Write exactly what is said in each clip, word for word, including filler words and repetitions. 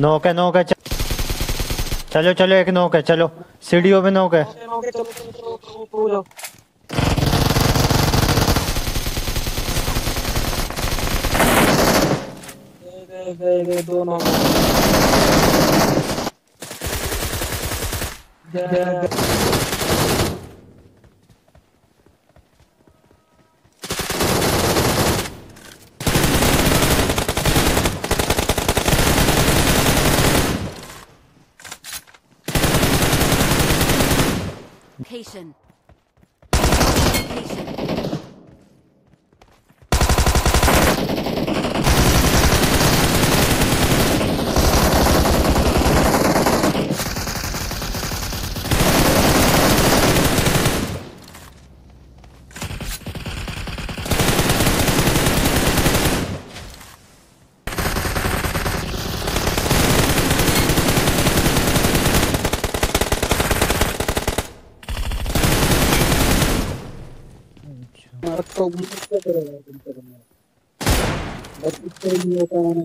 नोक है नोक है चलो चलो एक नोक है चलो सीढ़ियों पे नोक है दो नोक Patient. Patient.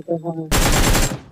तो